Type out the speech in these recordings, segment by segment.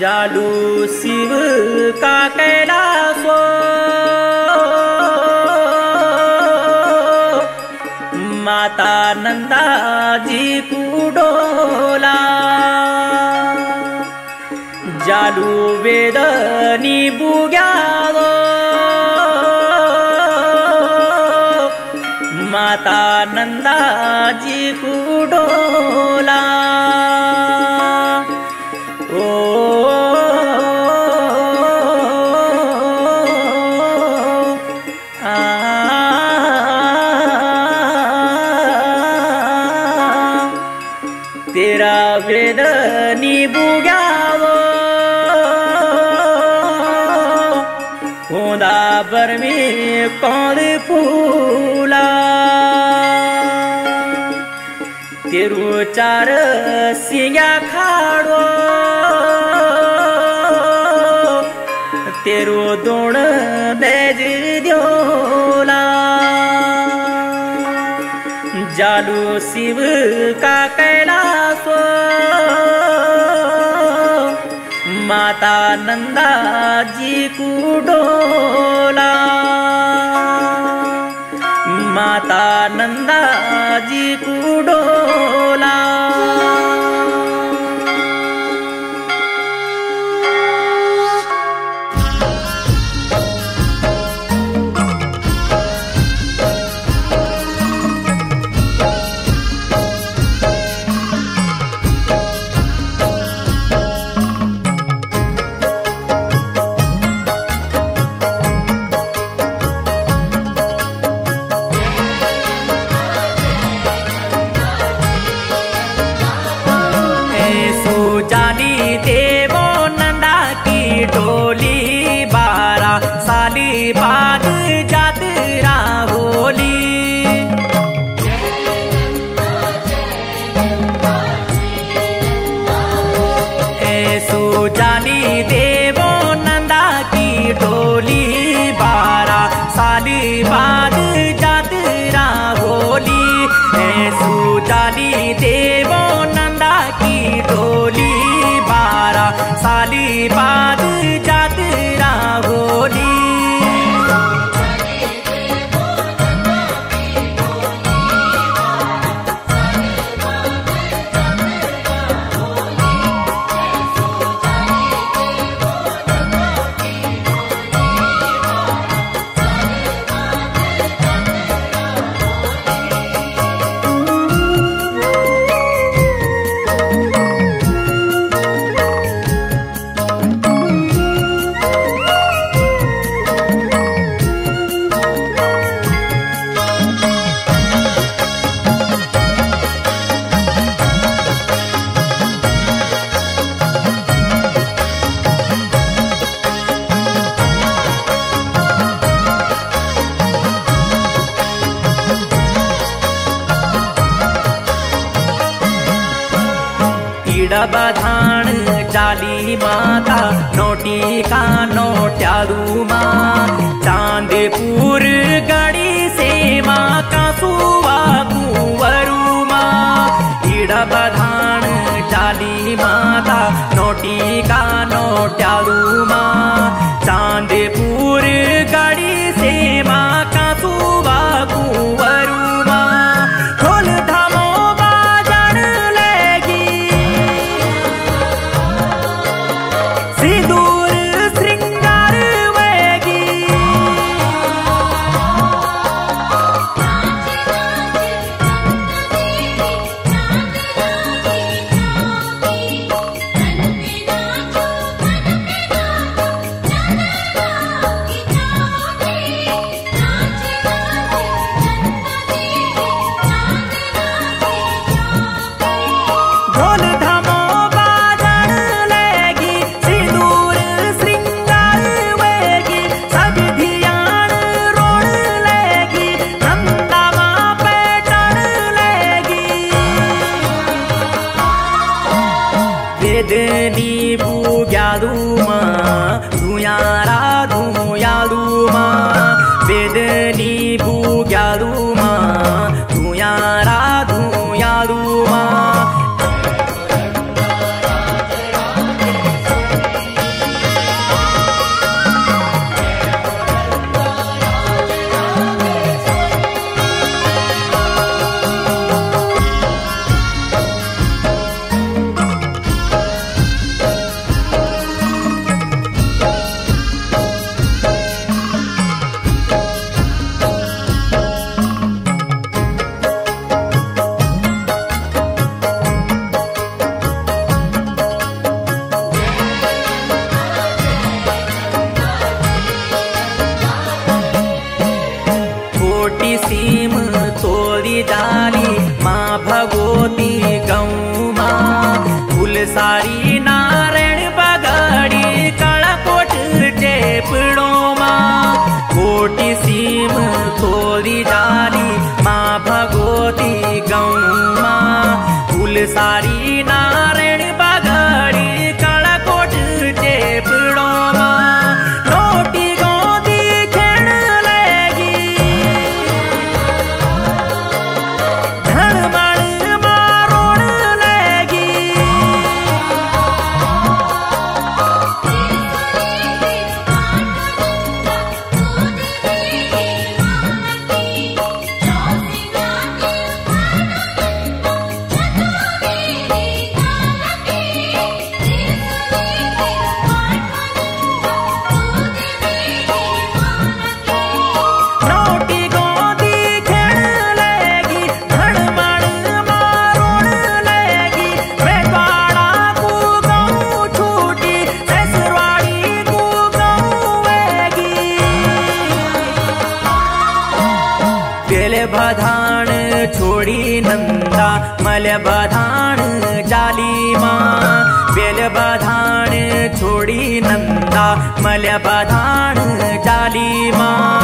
जालू शिव का कैलासो माता नंदा जी को डोला जालू वेदनी बुग्या माता नंदा जी को डोला तेरा वेद निबुग्या होंदा बरमी कौन फूला तेरू चार सिंगा खाड़ो तेरू दोण बेज द्योला जालू शिव का कैलासो माता नंदा जी को डोला माता नंदा जी को डोला। बधान जाली माता नोटी का नोट्यारू माँ चांदपुर गड़ी से माँ का सुवा कुंवरू माँ इड़ा बधान जाली माता नोटी का नोट्यारू माँ चांदपुर गड़ी से माँ का सुवा कुंवरू फेफड़ों माँ कोटि सीम खोली जानी माँ भगवती गौ माँ कुल सारी नारायण बगाड़ी कालाकोट फेफड़ों माँ रोटी गोदी खेण लगी धर्मण मारोण लगी बधान छोड़ी नंदा मल बधान जाली माँ बेल बधान छोड़ी नंदा मल बधान जाली माँ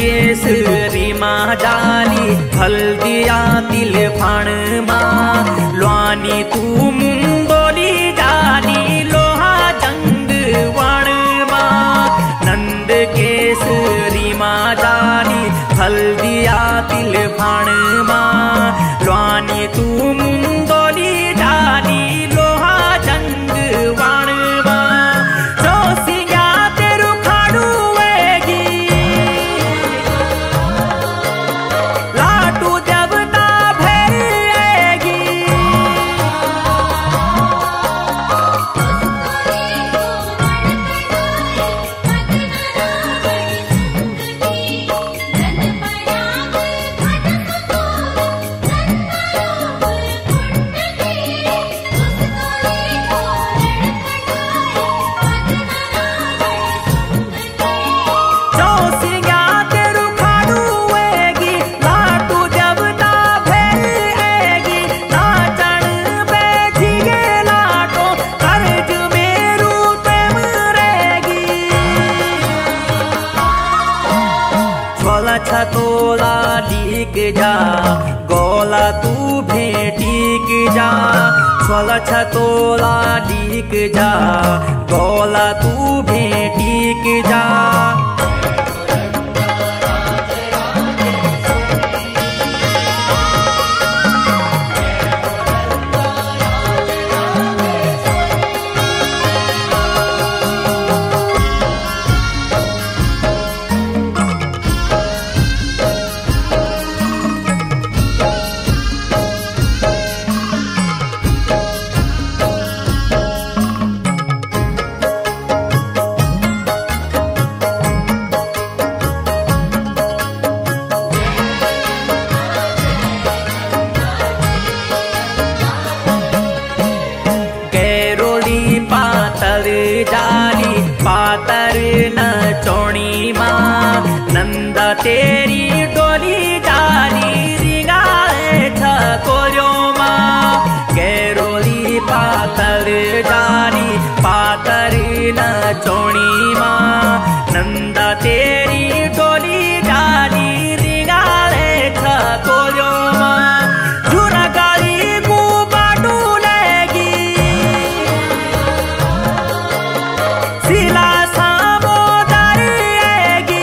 केसरी माँ डाली हल्दिया तिल फण माँ ल्वानी तू मुंदोली डाली लोहा जंग वण माँ नंद केसरी माँ डाली हल्दिया तिल फण माँ ल्वानी तू मुंदोली डाली लोहा जंग वण तोला लीक जा गोला तू भेटीक जा छोला छतोला लीक जा गोला तू भेटीक जा जाली पातर न चोणी माँ नंद तेरी डोली डाली रिंगाए छकोरो माँ गैरोली पातर डाली पातर न चोणी माँ नंद तेरी डोली डाली रिंगाए छकोरो माँ सिला सामो दरिएगी।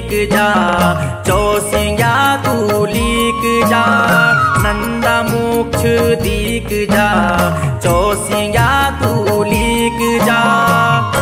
लीक जा, चौसिया तू लीक जा, नंदा मोक्ष दीक जा, चौसिया तू लीक जा।